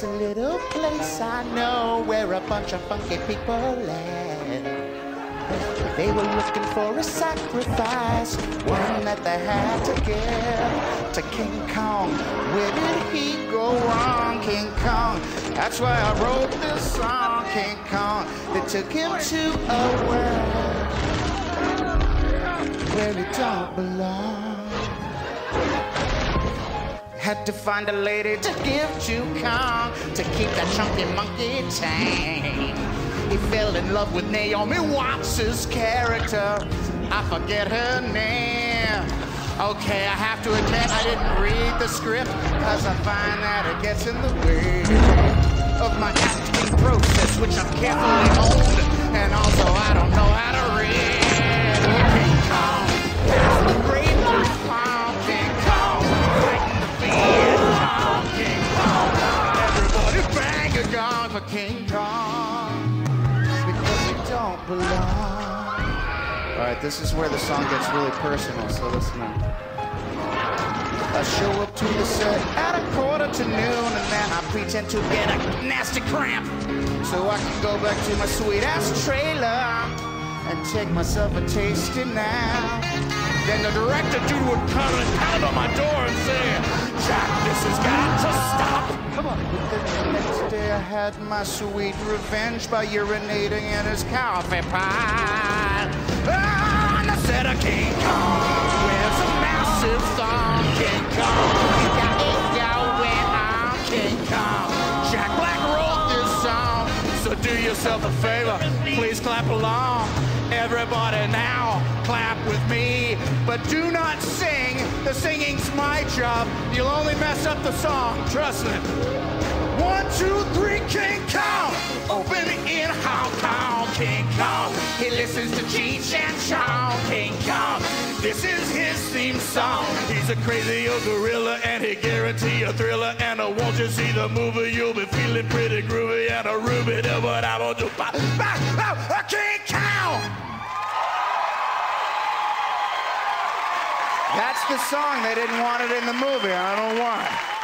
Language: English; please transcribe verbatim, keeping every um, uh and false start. There's a little place I know where a bunch of funky people live. They were looking for a sacrifice, one that they had to give to King Kong. Where did he go wrong, King Kong? That's why I wrote this song, King Kong. They took him to a world where he don't belong. Had to find a lady to give to Kong to keep that chunky monkey tame. He fell in love with Naomi Watts' character. I forget her name. Okay, I have to admit I didn't read the script, cause I find that it gets in the way of my acting process, which I'm carefully owned, and also I don't know how to read. For King Kong, because we don't belong. All right, this is where the song gets really personal, so listen up. I show up to the set at a quarter to noon, and then I pretend to get a nasty cramp, so I can go back to my sweet-ass trailer and take myself a tasty nap. Then the director dude would come and pound on my door and say, "Jack, this has got to stop." Come on. I had my sweet revenge by urinating in his coffee pot. Oh, and I said, a King Kong wears a massive thong. King Kong, you got it going on. King Kong, Jack Black wrote this song, so do yourself a favor, please clap along. Everybody now, clap with me, but do not sing. The singing's my job. You'll only mess up the song, trust me. One, two, three, King Kong, open in Hong Kong, King Kong, he listens to Cheech and Chong, King Kong, this is his theme song. He's a crazy old gorilla and he guarantee a thriller, and I won't you see the movie, you'll be feeling pretty groovy, and a ruby to what I will do, back out, a King Kong. That's the song, they didn't want it in the movie, I don't know why.